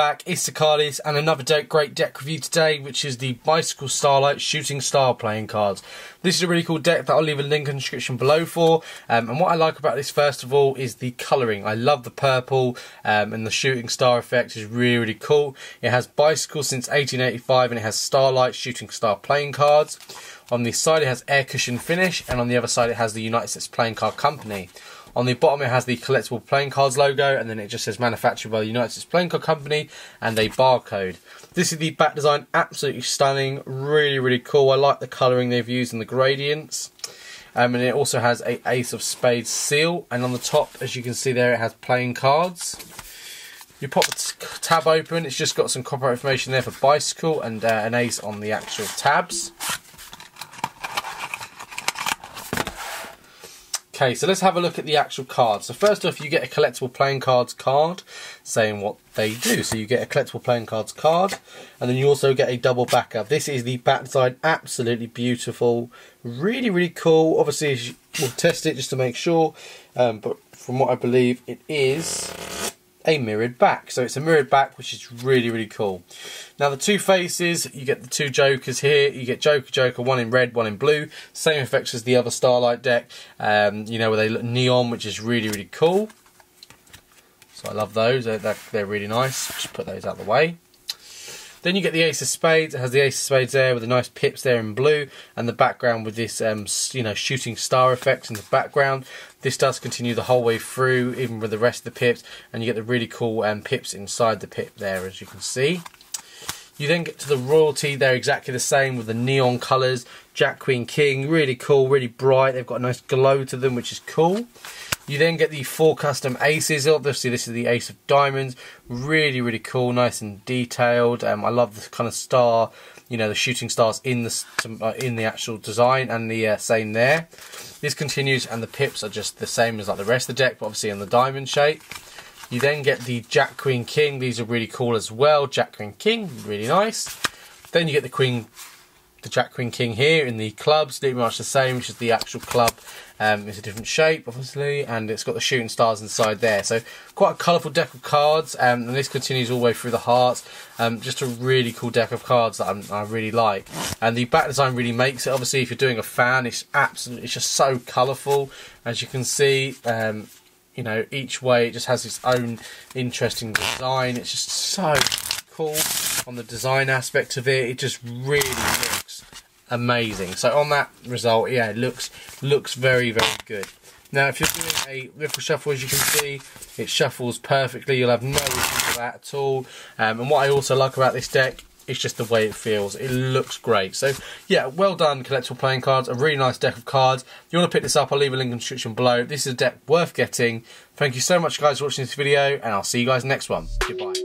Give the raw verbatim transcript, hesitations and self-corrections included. back, it's the Cardies, and another deck, great deck review today, which is the Bicycle Starlight Shooting Star Playing Cards. This is a really cool deck that I'll leave a link in the description below for, um, and what I like about this first of all is the colouring. I love the purple, um, and the shooting star effect is really, really cool. It has Bicycle since eighteen eighty-five, and it has Starlight Shooting Star Playing Cards. On the side it has air cushion finish, and on the other side it has the United States Playing Card Company. On the bottom it has the Collectible Playing Cards logo, and then it just says manufactured by the United States Playing Card Company and a barcode. This is the back design, absolutely stunning, really, really cool. I like the colouring they've used and the gradients. Um, and it also has a Ace of Spades seal, and on the top, as you can see there, it has playing cards. You pop the tab open, it's just got some copyright information there for Bicycle and uh, an ace on the actual tabs. Okay, so let's have a look at the actual cards. So first off, you get a Collectible Playing Cards card saying what they do. So you get a Collectible Playing Cards card, and then you also get a double backer. This is the backside, absolutely beautiful, really, really cool. Obviously, we'll test it just to make sure, um, but from what I believe, it is a mirrored back. So it's a mirrored back, which is really, really cool. Now the two faces, you get the two jokers here. You get Joker Joker, one in red, one in blue. Same effects as the other Starlight deck, um, you know, where they look neon, which is really, really cool. So I love those, they're, they're, they're really nice. Just put those out of the way. Then you get the Ace of Spades. It has the Ace of Spades there with the nice pips there in blue, and the background with this, um, you know, shooting star effects in the background. This does continue the whole way through, even with the rest of the pips, and you get the really cool um, pips inside the pip there, as you can see. You then get to the royalty. They're exactly the same with the neon colours. Jack, Queen, King, really cool, really bright. They've got a nice glow to them, which is cool. You then get the four custom aces. Obviously, this is the Ace of Diamonds. Really, really cool, nice and detailed. Um, I love the kind of star, you know, the shooting stars in the in the actual design, and the uh, same there. This continues, and the pips are just the same as like the rest of the deck, but obviously in the diamond shape. You then get the Jack, Queen, King. These are really cool as well. Jack, Queen, King, really nice. Then you get the Queen, the Jack, Queen, King here in the clubs, pretty much the same, which is the actual club. Um, it's a different shape, obviously, and it's got the shooting stars inside there. So quite a colourful deck of cards, um, and this continues all the way through the hearts. Um, just a really cool deck of cards that I'm, I really like. And the back design really makes it. Obviously, if you're doing a fan, it's absolutely, it's just so colourful, as you can see. Um, you know, each way it just has its own interesting design. It's just so cool on the design aspect of it. It just really looks amazing. So on that result, yeah, it looks looks very, very good. Now if you're doing a riffle shuffle, as you can see, it shuffles perfectly. You'll have no issues with that at all. Um, and what I also like about this deck, it's just the way it feels. It looks great. So yeah, well done, Collectible Playing Cards. A really nice deck of cards. If you want to pick this up, I'll leave a link in the description below. This is a deck worth getting. Thank you so much, guys, for watching this video, and I'll see you guys next one. Goodbye.